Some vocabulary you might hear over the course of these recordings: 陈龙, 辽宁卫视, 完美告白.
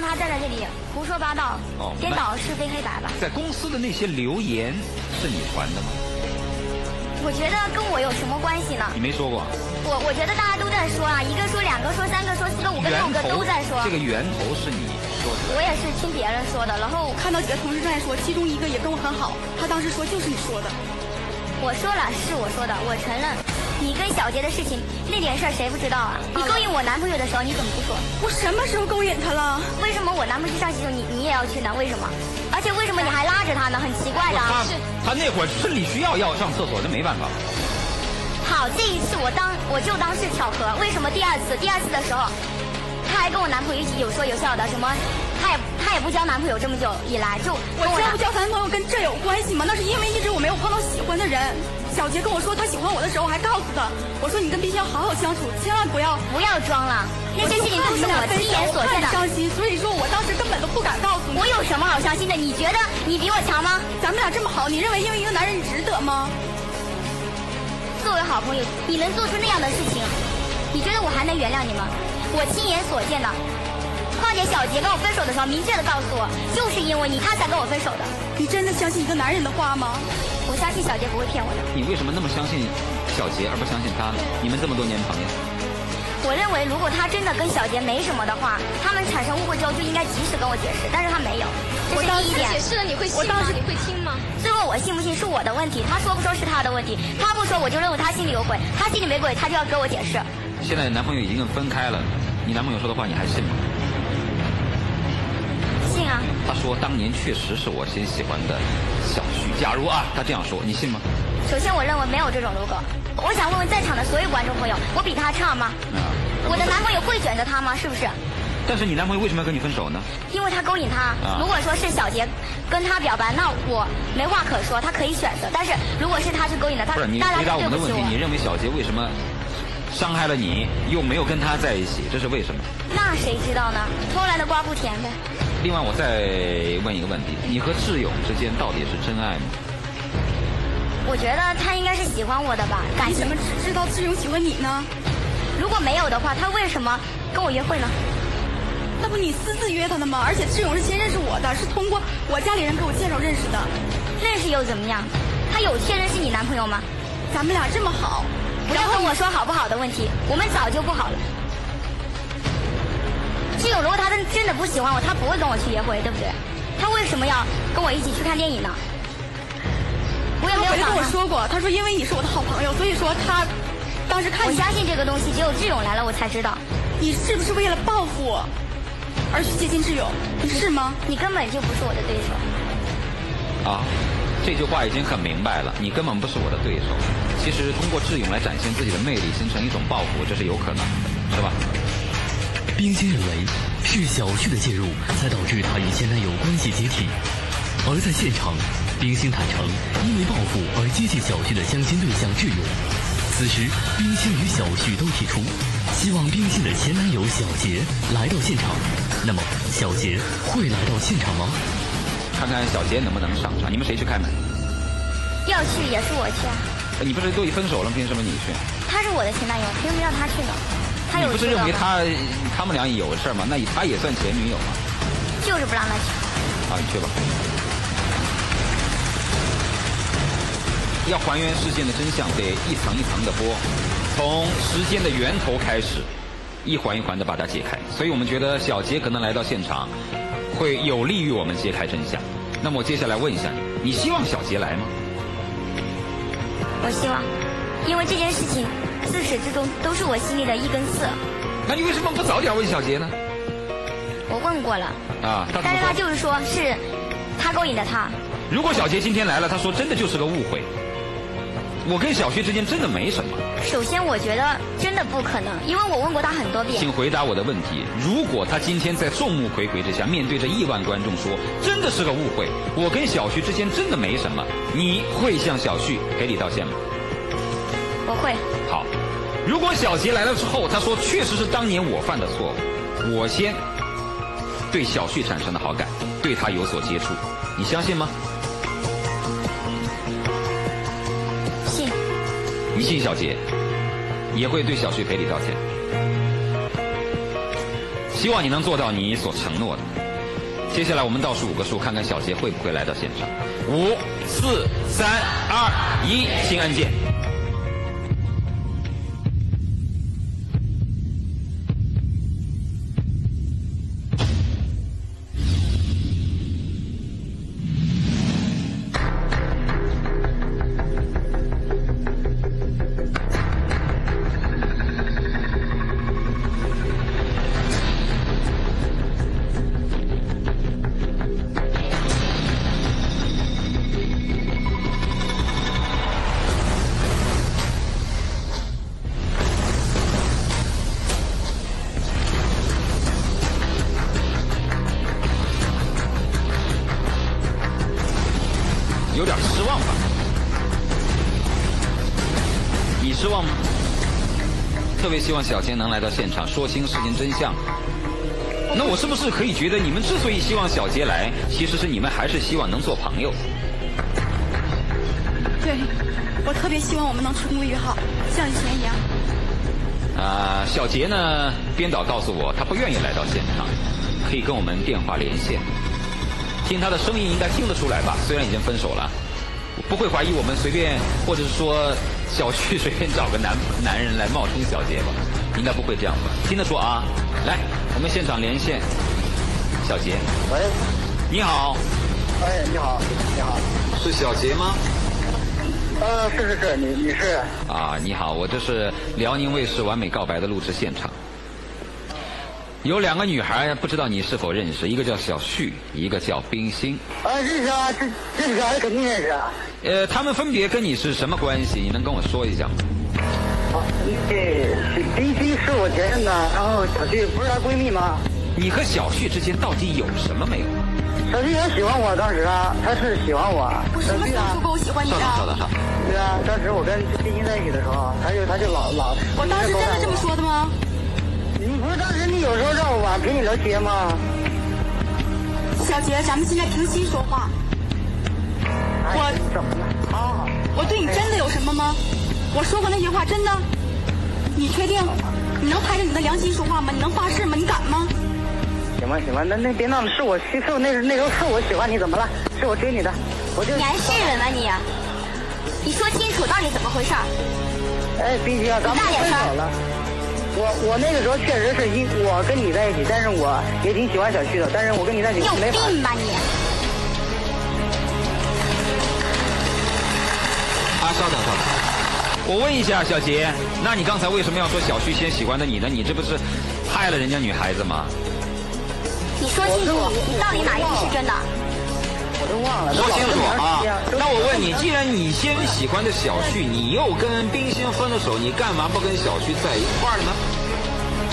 让他站在这里胡说八道，颠倒是非黑白吧。在公司的那些留言是你传的吗？我觉得跟我有什么关系呢？你没说过。我觉得大家都在说啊，一个说，两个说，三个说，四个、五个、六个都在说。这个源头是你说的？我也是听别人说的，然后看到几个同事在说，其中一个也跟我很好，他当时说就是你说的。我说了，是我说的，我承认。 你跟小杰的事情，那点事儿谁不知道啊？你勾引我男朋友的时候，你怎么不说？我什么时候勾引他了？为什么我男朋友去上洗手，你也要去呢？为什么？而且为什么你还拉着他呢？很奇怪的。他那会儿是李需要上厕所，这没办法。好，这一次我就当是巧合。为什么第二次的时候，他还跟我男朋友一起有说有笑的？什么？他也不交男朋友，这么久以来就我交不交男朋友跟这有关系吗？那是因为一直我没有碰到喜欢的人。 小杰跟我说他喜欢我的时候，我还告诉他，我说你跟冰箱好好相处，千万不要装了。那些事情都是我亲眼所见的，伤心。所以说我当时根本都不敢告诉你。我有什么好伤心的？你觉得你比我强吗？咱们俩这么好，你认为因为一个男人你值得吗？作为好朋友，你能做出那样的事情，你觉得我还能原谅你吗？我亲眼所见的。况且小杰跟我分手的时候，明确的告诉我，就是因为你他才跟我分手的。你真的相信一个男人的话吗？ 我相信小杰不会骗我的。你为什么那么相信小杰，而不相信他呢？你们这么多年朋友，我认为如果他真的跟小杰没什么的话，他们产生误会之后就应该及时跟我解释，但是他没有。这是第一点。解释了你会信吗？你会听吗？最后我信不信是我的问题，他说不说是他的问题，他不说我就认为他心里有鬼，他心里没鬼他就要跟我解释。现在男朋友已经分开了，你男朋友说的话你还信吗？信啊。他说当年确实是我先喜欢的。 小旭，假如啊，他这样说，你信吗？首先，我认为没有这种如果。我想问问在场的所有观众朋友，我比他差吗？啊，我的男朋友会选择他吗？是不是？但是你男朋友为什么要跟你分手呢？因为他勾引他。啊、如果说是小杰跟他表白，那我没话可说，他可以选择。但是如果是他去勾引的，他不是你回答我们的问题，你认为小杰为什么伤害了你，又没有跟他在一起，这是为什么？那谁知道呢？偷来的瓜不甜呗。 另外，我再问一个问题：你和智勇之间到底是真爱吗？我觉得他应该是喜欢我的吧。你怎么知道智勇喜欢你呢？如果没有的话，他为什么跟我约会呢？那不你私自约他的吗？而且智勇是先认识我的，是通过我家里人给我介绍认识的。认识又怎么样？他有确认是你男朋友吗？咱们俩这么好，不要跟我说好不好的问题，我们早就不好了。 这种如果他真的不喜欢我，他不会跟我去约会，对不对？他为什么要跟我一起去看电影呢？我也没有想。他跟我说过，他说因为你是我的好朋友，所以说他当时看我相信这个东西，只有志勇来了我才知道。你是不是为了报复我而去接近志勇？你是吗？你根本就不是我的对手。啊，这句话已经很明白了，你根本不是我的对手。其实通过志勇来展现自己的魅力，形成一种报复，这是有可能的，是吧？ 冰心认为是小旭的介入才导致她与前男友关系解体，而在现场，冰心坦诚因为报复而接近小旭的相亲对象智勇。此时，冰心与小旭都提出希望冰心的前男友小杰来到现场。那么，小杰会来到现场吗？看看小杰能不能上场。你们谁去开门？要去也是我去啊。你不是都已分手了，凭什么你去？他是我的前男友，凭什么让他去呢？ 你不是认为他们俩有事吗？那他也算前女友吗？就是不让他去。啊，你去吧。要还原事件的真相，得一层一层的剥，从时间的源头开始，一环一环的把它解开。所以我们觉得小杰可能来到现场，会有利于我们揭开真相。那么我接下来问一下你，你希望小杰来吗？我希望，因为这件事情。 自始至终都是我心里的一根刺。那你为什么不早点问小杰呢？我问过了。啊，但是他就是说是他勾引的他。如果小杰今天来了，他说真的就是个误会，我跟小薛之间真的没什么。首先，我觉得真的不可能，因为我问过他很多遍。请回答我的问题：如果他今天在众目睽睽之下，面对着10000观众说真的是个误会，我跟小薛之间真的没什么，你会向小旭赔礼道歉吗？ 我会好。如果小杰来了之后，他说确实是当年我犯的错误，我先对小旭产生的好感，对他有所接触，你相信吗？信。你信小杰，也会对小旭赔礼道歉。希望你能做到你所承诺的。接下来我们倒数五个数，看看小杰会不会来到现场。5、4、3、2、1，新按键。有点失望吧？你失望吗？特别希望小杰能来到现场说清事情真相。那我是不是可以觉得，你们之所以希望小杰来，其实是你们还是希望能做朋友？对，我特别希望我们能春归于好，像以前一样。啊，小杰呢？编导告诉我，他不愿意来到现场，可以跟我们电话连线。 听他的声音应该听得出来吧？虽然已经分手了，不会怀疑我们随便，或者是说小区随便找个男人来冒充小杰吧？应该不会这样吧？听得出啊？来，我们现场连线小杰。喂，你好。哎，你好，你好，是小杰吗？是是是，你是？啊，你好，我这是辽宁卫视《完美告白》的录制现场。 有两个女孩，不知道你是否认识？一个叫小旭，一个叫冰心。啊，认识啊，这俩肯定认识啊。他们分别跟你是什么关系？你能跟我说一下吗？啊，冰心是我前任的，然后小旭不是她闺蜜吗？你和小旭之间到底有什么没有？小旭也喜欢我，当时啊，她是喜欢我。我什么时候说过我喜欢你的？稍等。对啊，当时我跟冰心在一起的时候，她就老。我当时真的这么说的吗？ 你不是当时你有时候让我晚陪你聊天吗？小杰，咱们现在平心说话。我怎么了？啊！我对你真的有什么吗？我说过那些话真的？你确定？你能拍着你的良心说话吗？你能发誓吗？你敢吗？行吧行吧，那别闹了，是我欺负那时候是我喜欢你，怎么了？是我追你的，我就。你还是人吗你？你说清楚到底怎么回事？哎，冰心，咱们分手了。 我那个时候确实是我跟你在一起，但是我也挺喜欢小旭的，但是我跟你在一起没法。有病吧你！啊，稍等，我问一下小杰，那你刚才为什么要说小旭先喜欢的你呢？你这不是害了人家女孩子吗？你说清楚，你到底哪一句是真的？我都忘了。说清楚啊！那我问你，既然你先喜欢的小旭，你又跟冰心分了手，你干嘛不跟小旭在一块儿呢？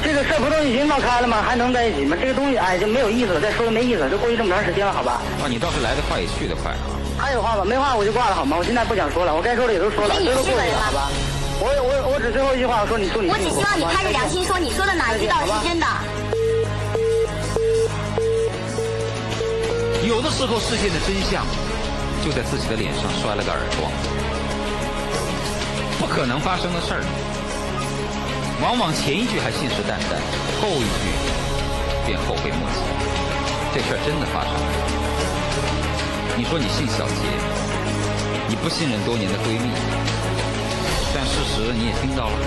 这个事不都已经闹开了吗？还能在一起吗？这个东西哎就没有意思了，再说了没意思了，都过去这么长时间了，好吧？啊，你倒是来得快也去得快啊！还有话吗？没话我就挂了，好吗？我现在不想说了，我该说的也都说了，这都过去了，好吧？我只最后一句话说，你祝你。我只希望你拍着良心说，你说的哪一句道理是真的？有的时候事件的真相就在自己的脸上摔了个耳光，不可能发生的事儿。 往往前一句还信誓旦旦，后一句便后悔莫及。这事儿真的发生了。你说你信小杰，你不信任多年的闺蜜，但事实你也听到了。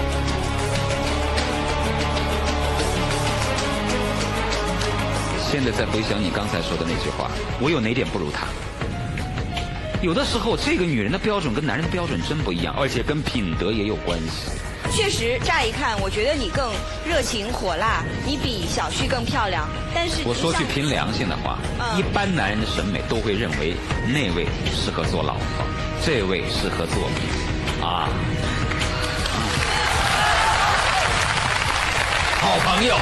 现在再回想你刚才说的那句话，我有哪点不如她？有的时候，这个女人的标准跟男人的标准真不一样，而且跟品德也有关系。 确实，乍一看，我觉得你更热情火辣，你比小旭更漂亮。但是我说句凭良心的话，一般男人的审美都会认为那位适合做老婆，这位适合做啊。好朋友，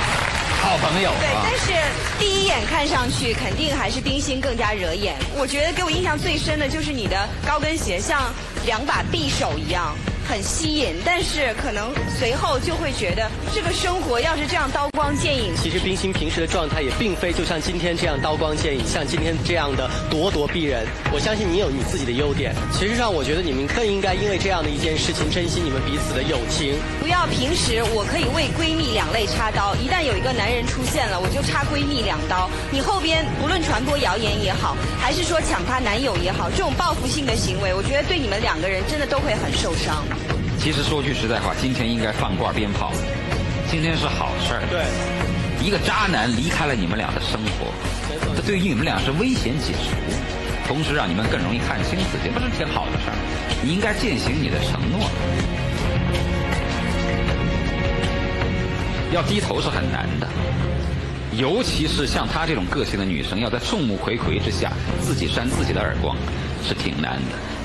好朋友。对，但是第一眼看上去肯定还是冰心更加惹眼。我觉得给我印象最深的就是你的高跟鞋像两把匕首一样。 很吸引，但是可能随后就会觉得这个生活要是这样刀光剑影，其实冰心平时的状态也并非就像今天这样刀光剑影，像今天这样的咄咄逼人。我相信你有你自己的优点，其实上我觉得你们更应该因为这样的一件事情珍惜你们彼此的友情。不要平时我可以为闺蜜两肋插刀，一旦有一个男人出现了，我就插闺蜜两刀。你后边不论传播谣言也好，还是说抢她男友也好，这种报复性的行为，我觉得对你们两个人真的都会很受伤。其实说句实在话，今天应该放挂鞭炮，今天是好事儿。对，一个渣男离开了你们俩的生活，这对于你们俩是危险解除，同时让你们更容易看清自己，不是挺好的事儿？你应该践行你的承诺。要低头是很难的，尤其是像她这种个性的女生，要在众目睽睽之下自己扇自己的耳光，是挺难的。